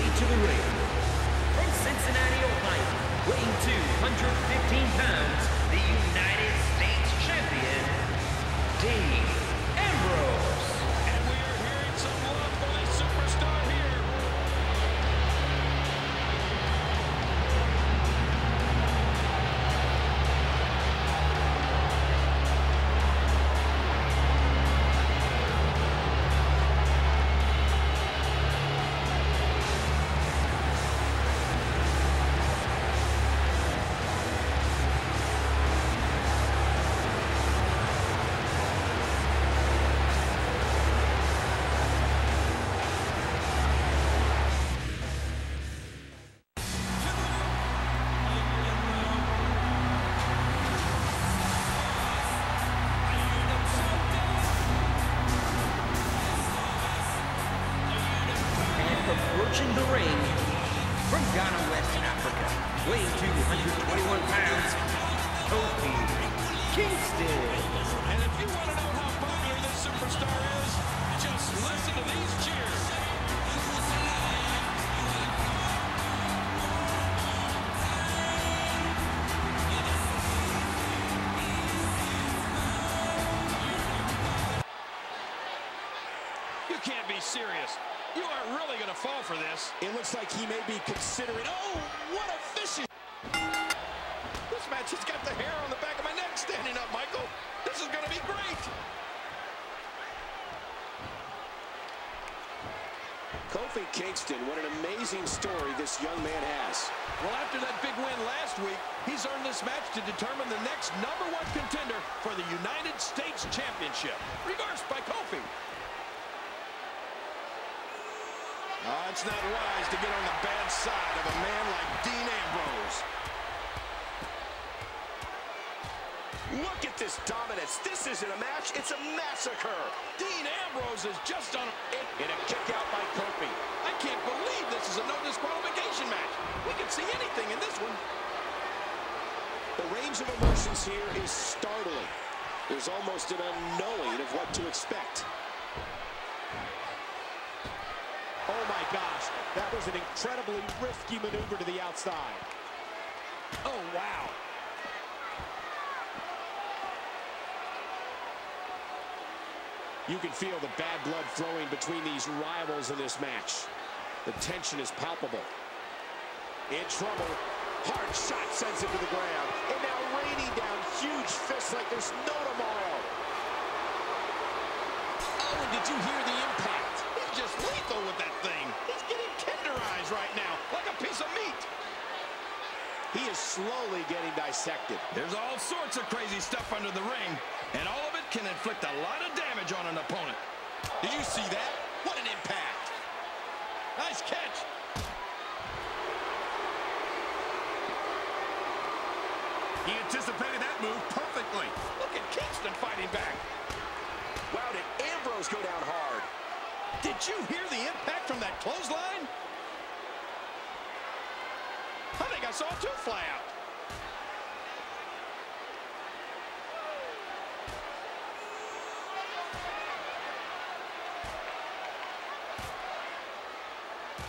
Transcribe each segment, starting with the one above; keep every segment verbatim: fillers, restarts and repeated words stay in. way to the ring. From Cincinnati, Ohio, weighing two hundred fifteen pounds, the United States champion, Dean Ambrose. And we are hearing some love for the superstar here. Approaching the ring from Ghana, West Africa, weighing two hundred twenty-one pounds, Kofi Kingston. And if you want to know how popular this superstar is, just listen to these cheers. You can't be serious. You are really going to fall for this. It looks like he may be considering... Oh, what a vicious... This match has got the hair on the back of my neck standing up, Michael. This is going to be great. Kofi Kingston, what an amazing story this young man has. Well, after that big win last week, he's earned this match to determine the next number one contender for the United States Championship. Reversed by Kofi. Oh, it's not wise to get on the bad side of a man like Dean Ambrose. Look at this dominance. This isn't a match, it's a massacre. Dean Ambrose is just on it. And a kick out by Kofi. I can't believe this is a no disqualification match. We can see anything in this one. The range of emotions here is startling. There's almost an unknowing of what to expect. Oh my gosh, that was an incredibly risky maneuver to the outside. Oh wow. You can feel the bad blood flowing between these rivals in this match. The tension is palpable. In trouble, hard shot sends him to the ground. And now raining down huge fists like there's no tomorrow. Oh, and did you hear the impact? Just lethal with that thing. He's getting tenderized right now, like a piece of meat. He is slowly getting dissected. There's all sorts of crazy stuff under the ring, and all of it can inflict a lot of damage on an opponent. Did you see that? What an impact. Nice catch. He anticipated that move perfectly. Look at Kingston fighting back. Wow, did Ambrose go down hard. Did you hear the impact from that clothesline? I think I saw two fly out.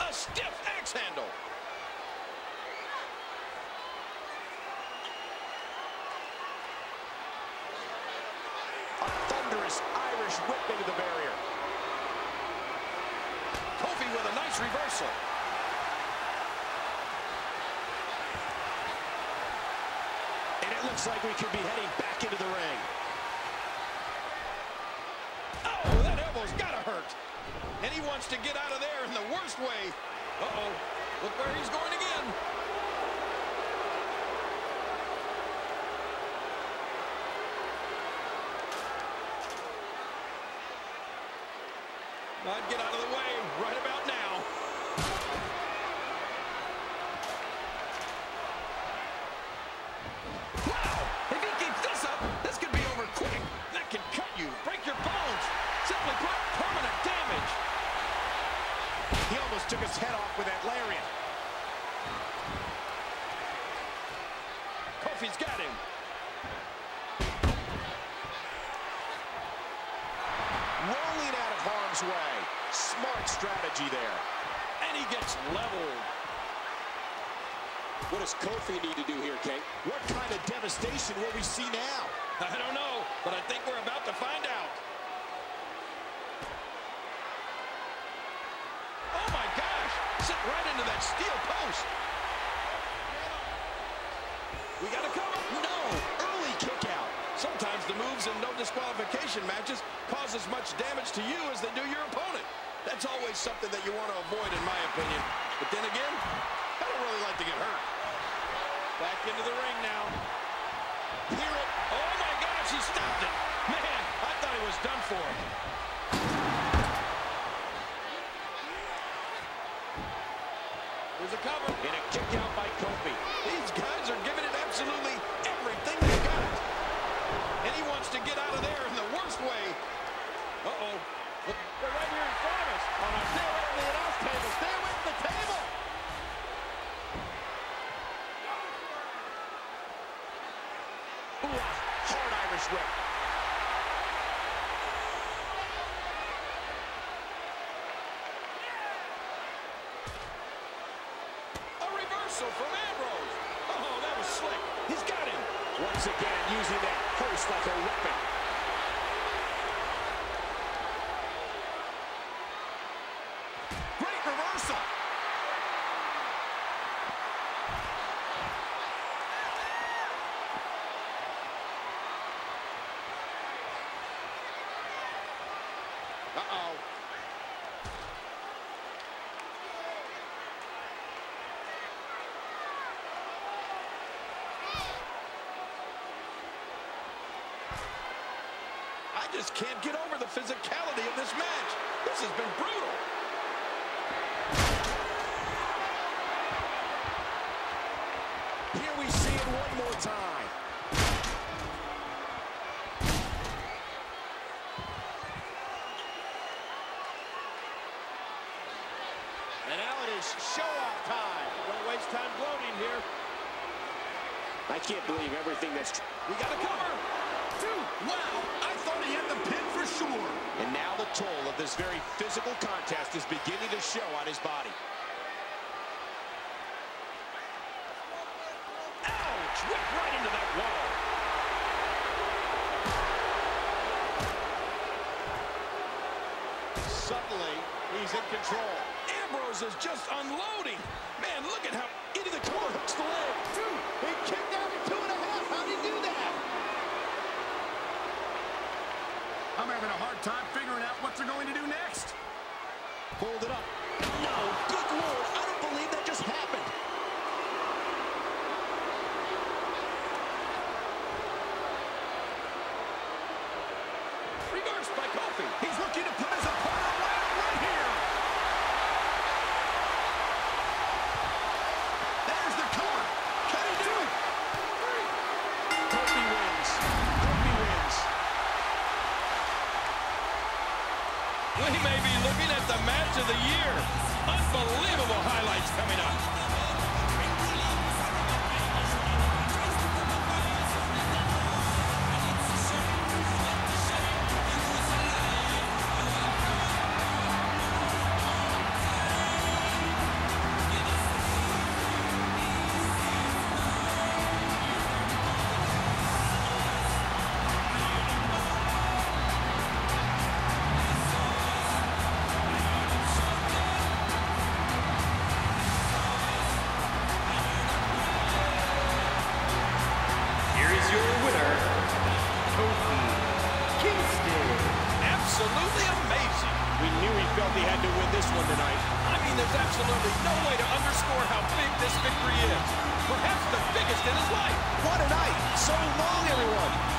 A stiff axe handle. A thunderous Irish whip into the barrier. Kofi with a nice reversal. And it looks like we could be heading back into the ring. Oh, that elbow's gotta hurt. And he wants to get out of there in the worst way. Uh-oh, look where he's going again. I'd get out of the way right about now. Wow! If he keeps this up, this could be over quick. That can cut you, break your bones. Simply put, permanent damage. He almost took his head off with that lariat. Kofi's got him. Rolling out of harm's way. Smart strategy there. and he gets leveled. What does Kofi need to do here, King? What kind of devastation will we see now? I don't know, but I think we're about to find out. Oh, my gosh. Set right into that steel post. We got to cover. No. Early kick out. Sometimes the moves in no disqualification matches cause as much damage to you as they do your opponent. That's always something that you want to avoid, in my opinion. But then again, I don't really like to get hurt. Back into the ring now. Hear it. Oh, my gosh, he stopped it. Man, I thought he was done for. There's a cover. And a kick out by Kofi. These guys are giving it absolutely everything they've got. And he wants to get out of there in the worst way. Uh-oh. They're right here in front of us. Oh, no, stay away from the announce table. Stay away from the table. Hard Irish whip. A reversal from Ambrose. Oh, that was slick. He's got him. Once again, using that post like a weapon. Great reversal. Uh-oh. I just can't get over the physicality of this match. This has been brutal. Here we see it one more time. Show-off time. Don't waste time gloating here. I can't believe everything that's true. We got a cover. Two. Wow, I thought he had the pin for sure. And now the toll of this very physical contest is beginning to show on his body. Ouch! Whipped right into that wall. Suddenly, he's in control. Ambrose is just unloading. Man, look at how into the corner hooks the leg. Two. He kicked out at two and a half. How'd he do that? I'm having a hard time figuring out what they're going to do next. Pulled it up. No, good lord. I don't believe that just happened. Reversed by Kofi. He's looking to put his opponent away right here. There's the cover. Can he do it? Kofi wins. Kofi wins. We may be looking at the match of the year. Unbelievable highlights coming up. Absolutely amazing. We knew he felt he had to win this one tonight. I mean, there's absolutely no way to underscore how big this victory is. Perhaps the biggest in his life. What a night. So long, everyone.